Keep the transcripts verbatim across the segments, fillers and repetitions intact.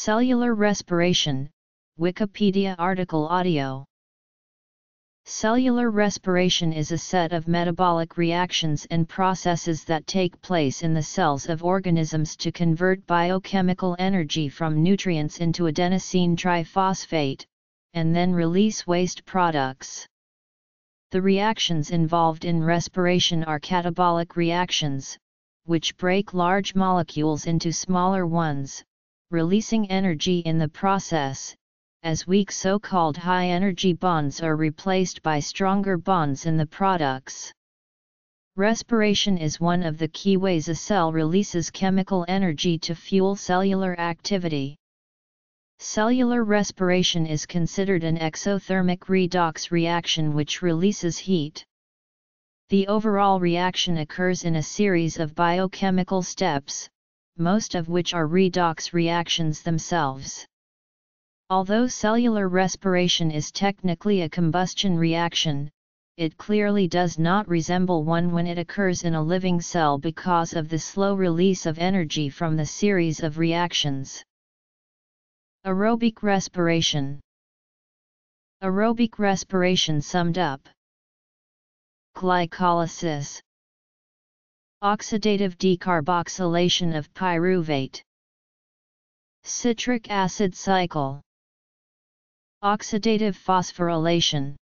Cellular respiration, Wikipedia article audio. Cellular respiration is a set of metabolic reactions and processes that take place in the cells of organisms to convert biochemical energy from nutrients into adenosine triphosphate, and then release waste products. The reactions involved in respiration are catabolic reactions, which break large molecules into smaller ones, releasing energy in the process, as weak so-called high-energy bonds are replaced by stronger bonds in the products. Respiration is one of the key ways a cell releases chemical energy to fuel cellular activity. Cellular respiration is considered an exothermic redox reaction which releases heat. The overall reaction occurs in a series of biochemical steps, most of which are redox reactions themselves. Although cellular respiration is technically a combustion reaction, it clearly does not resemble one when it occurs in a living cell because of the slow release of energy from the series of reactions. Aerobic respiration. Aerobic respiration summed up: glycolysis, oxidative decarboxylation of pyruvate, citric acid cycle, oxidative phosphorylation,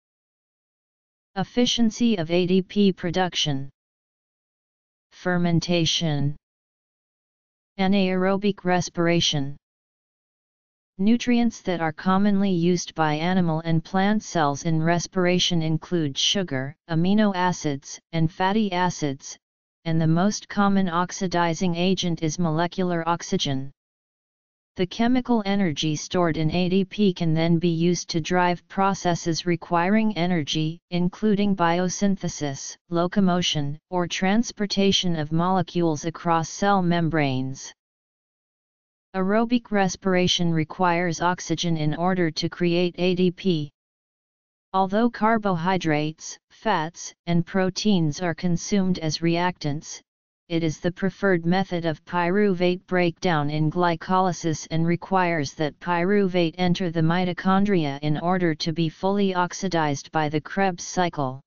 efficiency of A D P production, fermentation, anaerobic respiration. Nutrients that are commonly used by animal and plant cells in respiration include sugar, amino acids, and fatty acids, and the most common oxidizing agent is molecular oxygen. The chemical energy stored in A D P can then be used to drive processes requiring energy, including biosynthesis, locomotion, or transportation of molecules across cell membranes. Aerobic respiration requires oxygen in order to create A D P. Although carbohydrates, fats, and proteins are consumed as reactants, it is the preferred method of pyruvate breakdown in glycolysis and requires that pyruvate enter the mitochondria in order to be fully oxidized by the Krebs cycle.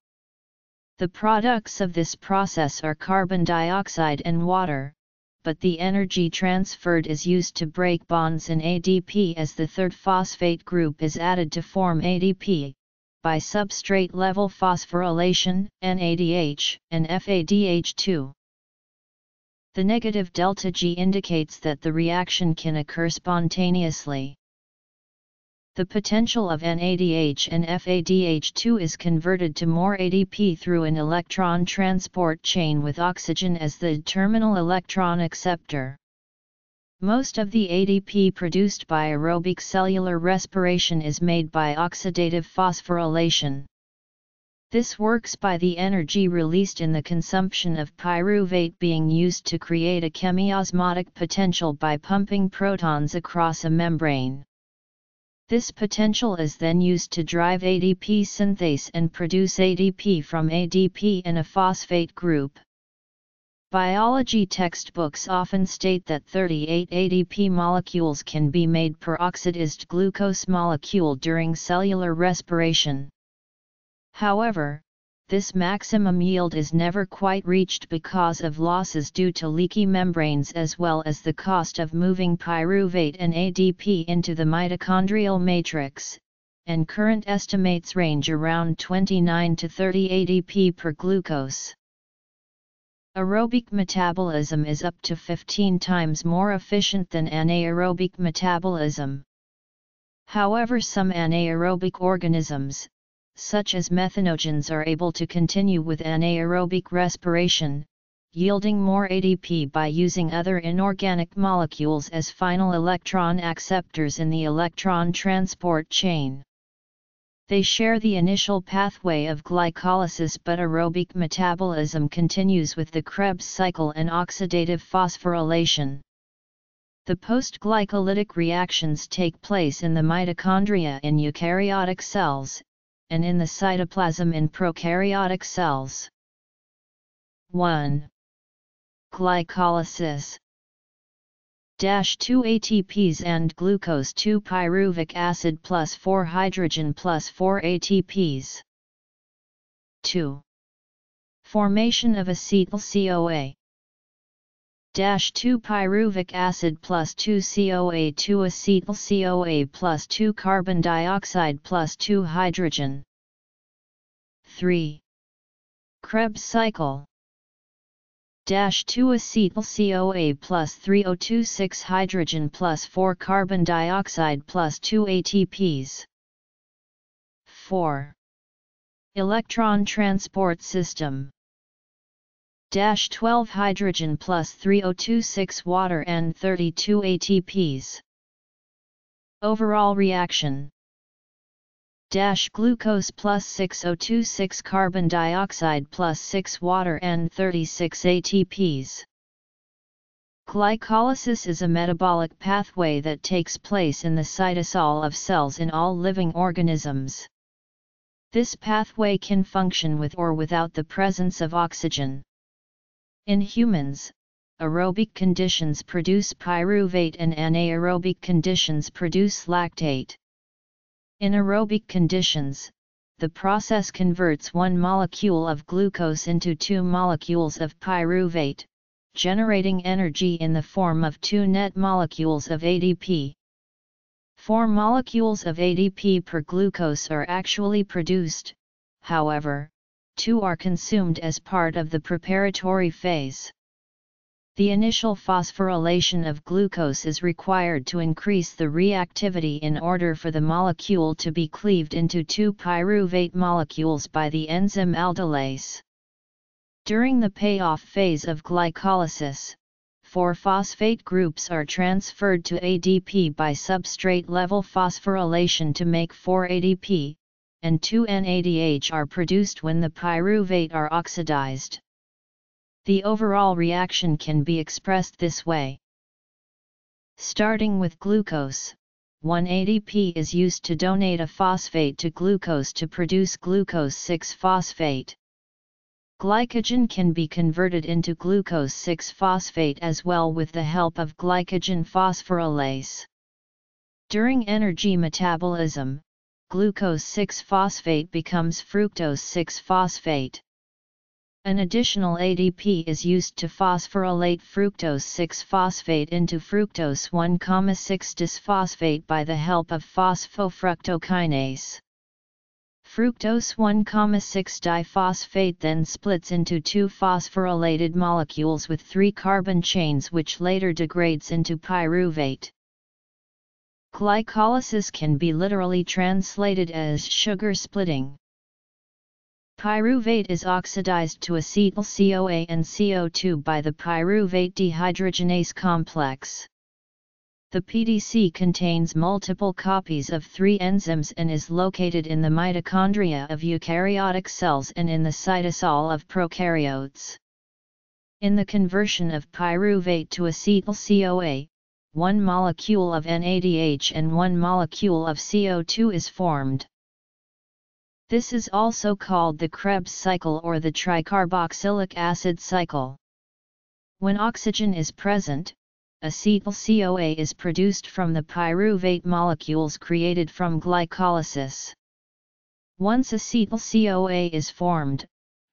The products of this process are carbon dioxide and water, but the energy transferred is used to break bonds in A D P as the third phosphate group is added to form A D P, by substrate-level phosphorylation, N A D H, and F A D H two. The negative delta G indicates that the reaction can occur spontaneously. The potential of N A D H and F A D H two is converted to more A D P through an electron transport chain with oxygen as the terminal electron acceptor. Most of the A D P produced by aerobic cellular respiration is made by oxidative phosphorylation. This works by the energy released in the consumption of pyruvate being used to create a chemiosmotic potential by pumping protons across a membrane. This potential is then used to drive A D P synthase and produce A D P from A D P and a phosphate group. Biology textbooks often state that thirty-eight A D P molecules can be made per oxidized glucose molecule during cellular respiration. However, this maximum yield is never quite reached because of losses due to leaky membranes as well as the cost of moving pyruvate and A D P into the mitochondrial matrix, and current estimates range around twenty-nine to thirty A D P per glucose. Aerobic metabolism is up to fifteen times more efficient than anaerobic metabolism. However, some anaerobic organisms, such as methanogens, are able to continue with anaerobic respiration, yielding more A D P by using other inorganic molecules as final electron acceptors in the electron transport chain. They share the initial pathway of glycolysis, but aerobic metabolism continues with the Krebs cycle and oxidative phosphorylation. The post-glycolytic reactions take place in the mitochondria in eukaryotic cells, and in the cytoplasm in prokaryotic cells. one. Glycolysis. two A T Ps and glucose two pyruvic acid plus four hydrogen plus four A T Ps. two. Formation of acetyl-C O A. two pyruvic acid plus two C O A two acetyl-C O A plus two carbon dioxide plus two hydrogen. three. Krebs cycle. two acetyl-C O A plus three O two six hydrogen plus four carbon dioxide plus two A T Ps. four. Electron transport system. twelve hydrogen plus three O two six water and thirty-two A T Ps. Overall reaction. Dash glucose plus six O two six carbon dioxide plus six water and thirty-six A T Ps. Glycolysis is a metabolic pathway that takes place in the cytosol of cells in all living organisms. This pathway can function with or without the presence of oxygen. In humans, aerobic conditions produce pyruvate and anaerobic conditions produce lactate. In aerobic conditions, the process converts one molecule of glucose into two molecules of pyruvate, generating energy in the form of two net molecules of A D P. Four molecules of A D P per glucose are actually produced, however, two are consumed as part of the preparatory phase. The initial phosphorylation of glucose is required to increase the reactivity in order for the molecule to be cleaved into two pyruvate molecules by the enzyme aldolase. During the payoff phase of glycolysis, four phosphate groups are transferred to A D P by substrate-level phosphorylation to make four A D P, and two N A D H are produced when the pyruvate are oxidized. The overall reaction can be expressed this way. Starting with glucose, one A D P is used to donate a phosphate to glucose to produce glucose six phosphate. Glycogen can be converted into glucose six phosphate as well with the help of glycogen phosphorylase. During energy metabolism, glucose six phosphate becomes fructose six phosphate. An additional A D P is used to phosphorylate fructose six phosphate into fructose one six disphosphate by the help of phosphofructokinase. Fructose one six diphosphate then splits into two phosphorylated molecules with three carbon chains, which later degrades into pyruvate. Glycolysis can be literally translated as sugar splitting. Pyruvate is oxidized to acetyl-C O A and C O two by the pyruvate dehydrogenase complex. The P D C contains multiple copies of three enzymes and is located in the mitochondria of eukaryotic cells and in the cytosol of prokaryotes. In the conversion of pyruvate to acetyl-C O A, one molecule of N A D H and one molecule of C O two is formed. This is also called the Krebs cycle or the tricarboxylic acid cycle. When oxygen is present, acetyl-C O A is produced from the pyruvate molecules created from glycolysis. Once acetyl-C O A is formed,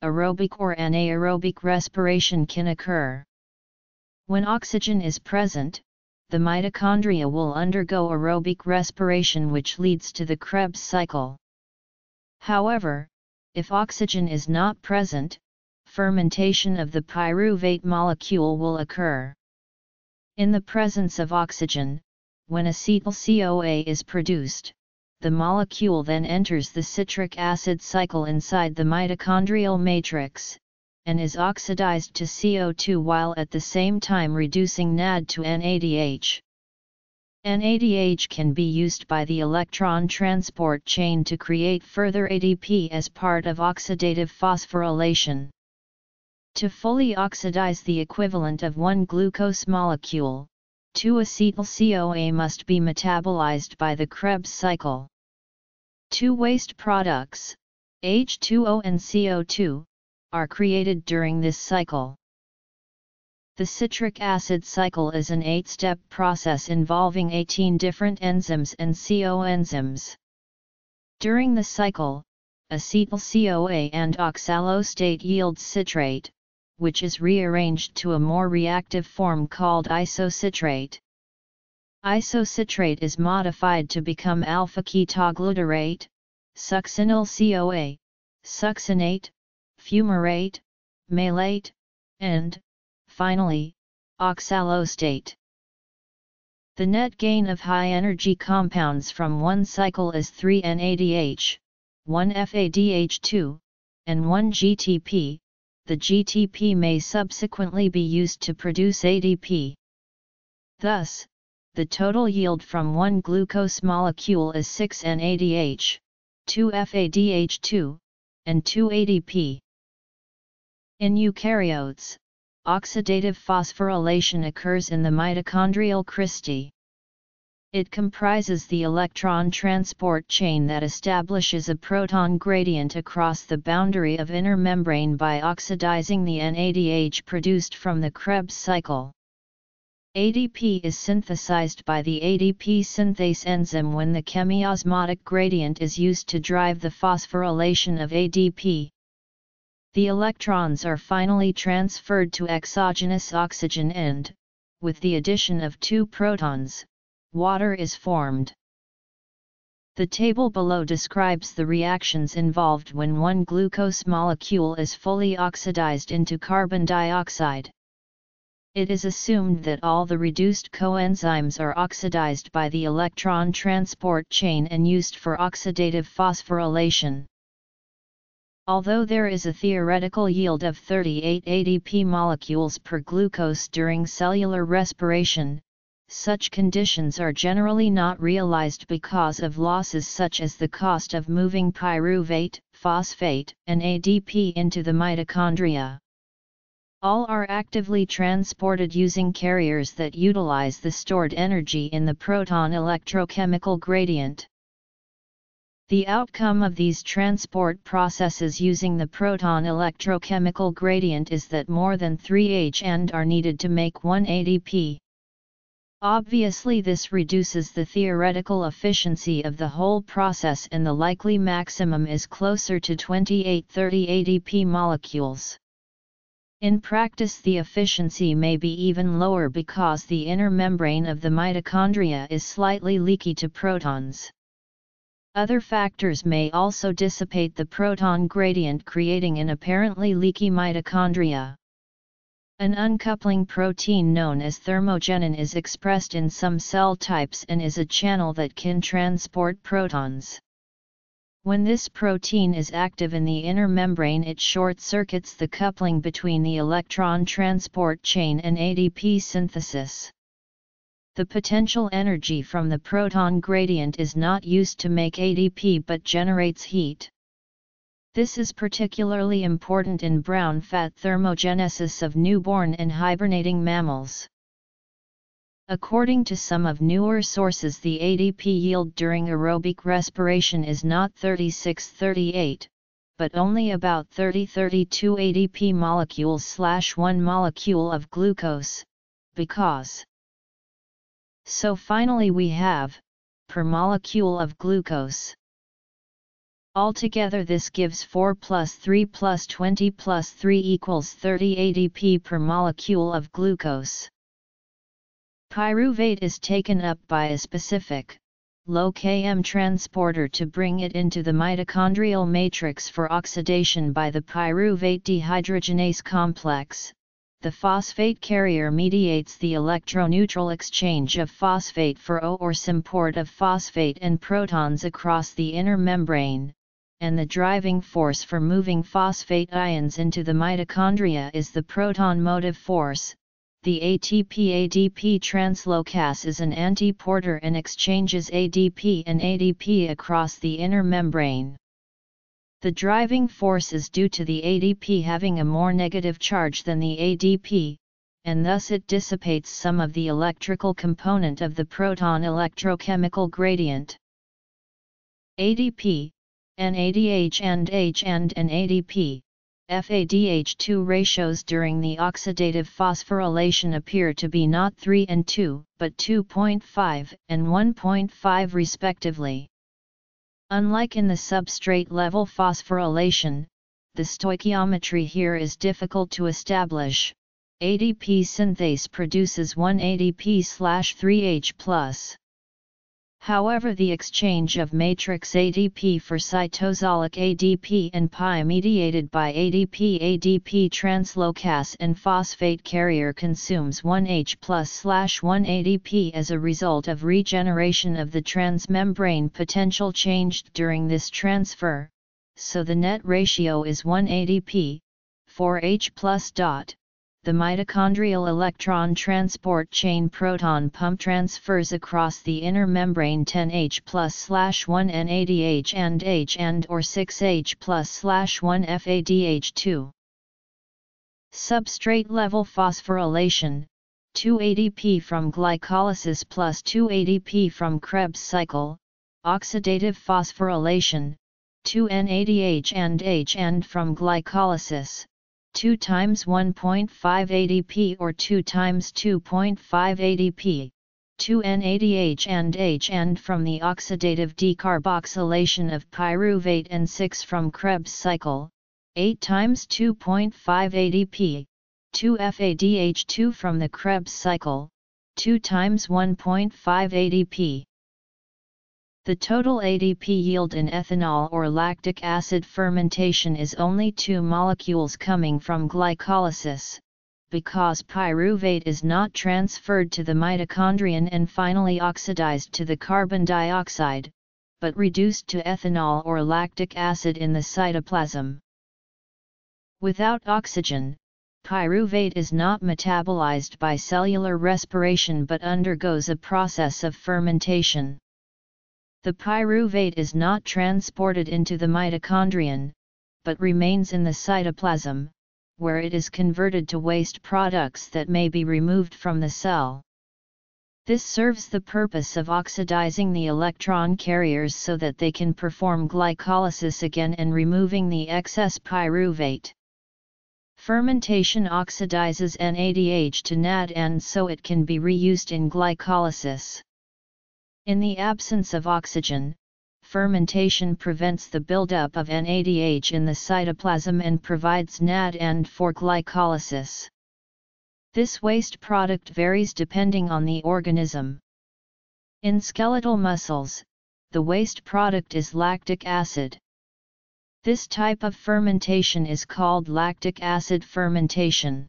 aerobic or anaerobic respiration can occur. When oxygen is present, the mitochondria will undergo aerobic respiration, which leads to the Krebs cycle. However, if oxygen is not present, fermentation of the pyruvate molecule will occur. In the presence of oxygen, when acetyl-C O A is produced, the molecule then enters the citric acid cycle inside the mitochondrial matrix, and is oxidized to C O two while at the same time reducing N A D to N A D H. N A D H can be used by the electron transport chain to create further A D P as part of oxidative phosphorylation. To fully oxidize the equivalent of one glucose molecule, two acetyl-C O A must be metabolized by the Krebs cycle. Two waste products, H two O and C O two, are created during this cycle. The citric acid cycle is an eight-step process involving eighteen different enzymes and coenzymes. During the cycle, acetyl-C O A and oxaloacetate yield citrate, which is rearranged to a more reactive form called isocitrate. Isocitrate is modified to become alpha-ketoglutarate, succinyl C O A, succinate, fumarate, malate, and, finally, oxaloacetate. The net gain of high-energy compounds from one cycle is three N A D H, one F A D H two, and one G T P. The G T P may subsequently be used to produce A D P. Thus, the total yield from one glucose molecule is six N A D H, two F A D H two, and two A D P. In eukaryotes, oxidative phosphorylation occurs in the mitochondrial cristae. It comprises the electron transport chain that establishes a proton gradient across the boundary of inner membrane by oxidizing the N A D H produced from the Krebs cycle. A D P is synthesized by the A D P synthase enzyme when the chemiosmotic gradient is used to drive the phosphorylation of A D P. The electrons are finally transferred to exogenous oxygen and, with the addition of two protons, water is formed. The table below describes the reactions involved when one glucose molecule is fully oxidized into carbon dioxide. It is assumed that all the reduced coenzymes are oxidized by the electron transport chain and used for oxidative phosphorylation. Although there is a theoretical yield of thirty-eight A D P molecules per glucose during cellular respiration, such conditions are generally not realized because of losses such as the cost of moving pyruvate, phosphate, and A D P into the mitochondria. All are actively transported using carriers that utilize the stored energy in the proton electrochemical gradient. The outcome of these transport processes using the proton electrochemical gradient is that more than three H and are needed to make one A D P. Obviously, this reduces the theoretical efficiency of the whole process, and the likely maximum is closer to twenty-eight to thirty A D P molecules. In practice, the efficiency may be even lower because the inner membrane of the mitochondria is slightly leaky to protons. Other factors may also dissipate the proton gradient, creating an apparently leaky mitochondria. An uncoupling protein known as thermogenin is expressed in some cell types and is a channel that can transport protons. When this protein is active in the inner membrane, it short-circuits the coupling between the electron transport chain and A D P synthesis. The potential energy from the proton gradient is not used to make A D P but generates heat. This is particularly important in brown fat thermogenesis of newborn and hibernating mammals. According to some of newer sources, the A D P yield during aerobic respiration is not thirty-six to thirty-eight, but only about thirty to thirty-two A D P molecules slash one molecule of glucose, because. So finally we have, per molecule of glucose. Altogether this gives four plus three plus twenty plus three equals thirty A D P per molecule of glucose. Pyruvate is taken up by a specific, low K M transporter to bring it into the mitochondrial matrix for oxidation by the pyruvate dehydrogenase complex. The phosphate carrier mediates the electroneutral exchange of phosphate for O or symport of phosphate and protons across the inner membrane, and the driving force for moving phosphate ions into the mitochondria is the proton motive force. The A T P A D P translocase is an antiporter and exchanges A D P and A D P across the inner membrane. The driving force is due to the A D P having a more negative charge than the A D P, and thus it dissipates some of the electrical component of the proton electrochemical gradient. A D P, N A D H and H and N A D P, F A D H two ratios during the oxidative phosphorylation appear to be not three and two, but two point five and one point five respectively. Unlike in the substrate level phosphorylation, the stoichiometry here is difficult to establish. A D P synthase produces one A D P slash three H plus. However, the exchange of matrix A D P for cytosolic A D P and P I mediated by A D P A D P translocase and phosphate carrier consumes one H plus slash one A D P as a result of regeneration of the transmembrane potential changed during this transfer, so the net ratio is one A D P, four H plus. The mitochondrial electron transport chain proton pump transfers across the inner membrane ten H plus slash one N A D H and H and or six H plus slash one F A D H two. Substrate level phosphorylation, two A D P from glycolysis plus two A D P from Krebs cycle, oxidative phosphorylation, two N A D H and H and from glycolysis, two times one point five A D P or two times two point five A D P, two N A D H and H and from the oxidative decarboxylation of pyruvate and six from Krebs cycle, eight times two point five A D P, two F A D H two from the Krebs cycle, two times one point five A D P. The total A D P yield in ethanol or lactic acid fermentation is only two molecules coming from glycolysis, because pyruvate is not transferred to the mitochondrion and finally oxidized to the carbon dioxide, but reduced to ethanol or lactic acid in the cytoplasm. Without oxygen, pyruvate is not metabolized by cellular respiration but undergoes a process of fermentation. The pyruvate is not transported into the mitochondrion, but remains in the cytoplasm, where it is converted to waste products that may be removed from the cell. This serves the purpose of oxidizing the electron carriers so that they can perform glycolysis again and removing the excess pyruvate. Fermentation oxidizes N A D H to N A D and so it can be reused in glycolysis. In the absence of oxygen, fermentation prevents the buildup of N A D H in the cytoplasm and provides N A D and for glycolysis. This waste product varies depending on the organism. In skeletal muscles, the waste product is lactic acid. This type of fermentation is called lactic acid fermentation.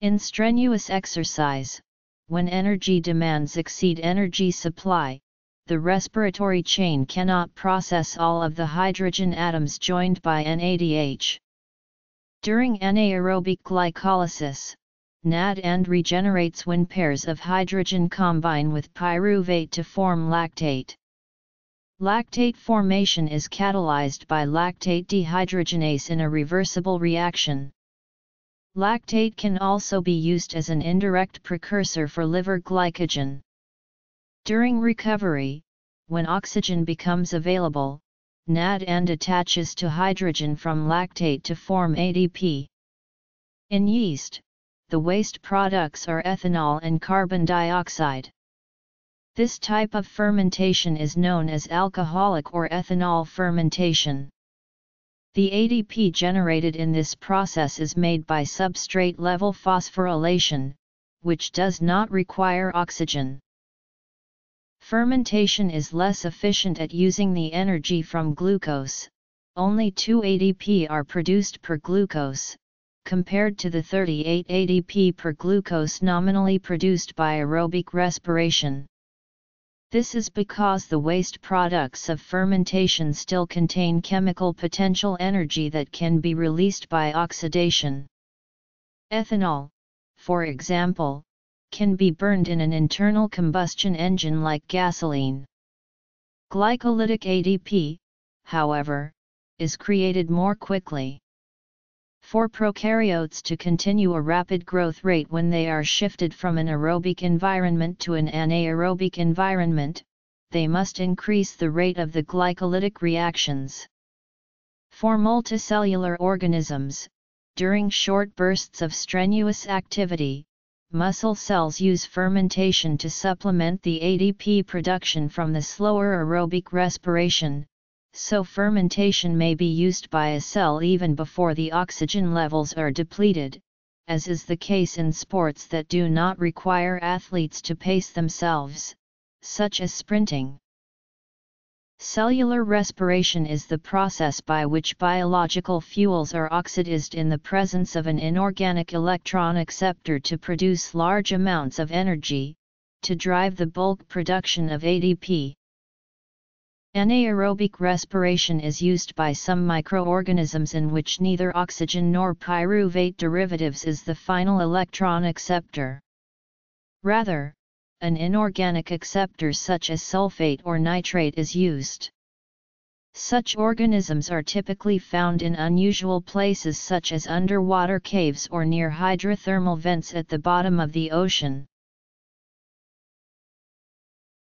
In strenuous exercise, when energy demands exceed energy supply, the respiratory chain cannot process all of the hydrogen atoms joined by N A D H. During anaerobic glycolysis, N A D H regenerates when pairs of hydrogen combine with pyruvate to form lactate. Lactate formation is catalyzed by lactate dehydrogenase in a reversible reaction. Lactate can also be used as an indirect precursor for liver glycogen. During recovery, when oxygen becomes available, N A D H attaches to hydrogen from lactate to form A D P. In yeast, the waste products are ethanol and carbon dioxide. This type of fermentation is known as alcoholic or ethanol fermentation. The A D P generated in this process is made by substrate-level phosphorylation, which does not require oxygen. Fermentation is less efficient at using the energy from glucose. Only two A D P are produced per glucose, compared to the thirty-eight A D P per glucose nominally produced by aerobic respiration. This is because the waste products of fermentation still contain chemical potential energy that can be released by oxidation. Ethanol, for example, can be burned in an internal combustion engine like gasoline. Glycolytic A D P, however, is created more quickly. For prokaryotes to continue a rapid growth rate when they are shifted from an aerobic environment to an anaerobic environment, they must increase the rate of the glycolytic reactions. For multicellular organisms, during short bursts of strenuous activity, muscle cells use fermentation to supplement the A D P production from the slower aerobic respiration, so fermentation may be used by a cell even before the oxygen levels are depleted, as is the case in sports that do not require athletes to pace themselves, such as sprinting. Cellular respiration is the process by which biological fuels are oxidized in the presence of an inorganic electron acceptor to produce large amounts of energy, to drive the bulk production of A D P. Anaerobic respiration is used by some microorganisms in which neither oxygen nor pyruvate derivatives is the final electron acceptor. Rather, an inorganic acceptor such as sulfate or nitrate is used. Such organisms are typically found in unusual places such as underwater caves or near hydrothermal vents at the bottom of the ocean.